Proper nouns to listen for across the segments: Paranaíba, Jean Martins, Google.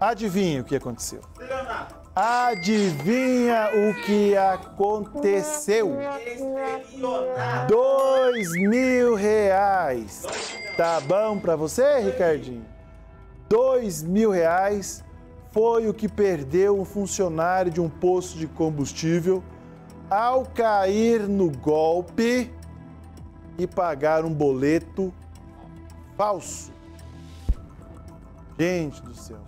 Adivinha o que aconteceu? Adivinha o que aconteceu? R$2.000. Tá bom pra você, Ricardinho? R$2.000 foi o que perdeu um funcionário de um posto de combustível ao cair no golpe e pagar um boleto falso. Gente do céu.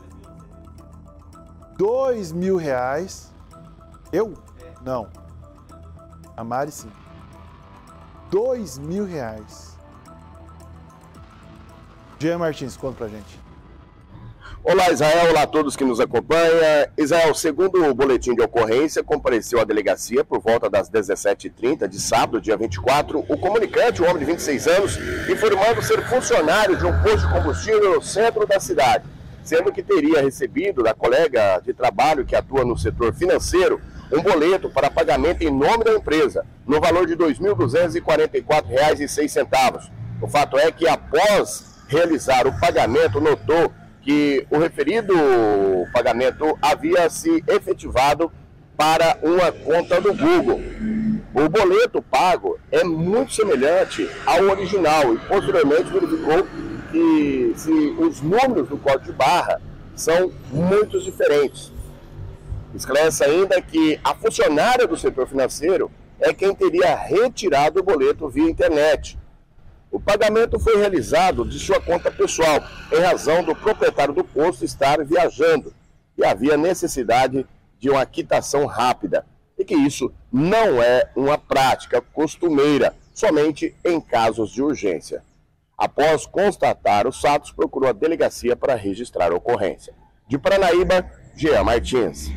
R$2.000. Eu? Não. A Mari sim. R$2.000. Jean Martins, conta pra gente. Olá, Israel. Olá a todos que nos acompanham. Israel, segundo o boletim de ocorrência, compareceu à delegacia por volta das 17h30 de sábado, dia 24, o comunicante, um homem de 26 anos, informando ser funcionário de um posto de combustível no centro da cidade, sendo que teria recebido da colega de trabalho que atua no setor financeiro um boleto para pagamento em nome da empresa, no valor de R$ 2.244,06. O fato é que, após realizar o pagamento, notou que o referido pagamento havia se efetivado para uma conta do Google. O boleto pago é muito semelhante ao original e, posteriormente, verificou que os números do código de barra são muito diferentes. Esclarece ainda que a funcionária do setor financeiro é quem teria retirado o boleto via internet. O pagamento foi realizado de sua conta pessoal, em razão do proprietário do posto estar viajando e havia necessidade de uma quitação rápida, e que isso não é uma prática costumeira, somente em casos de urgência. Após constatar os fatos, procurou a delegacia para registrar a ocorrência. De Paranaíba, Jean Martins.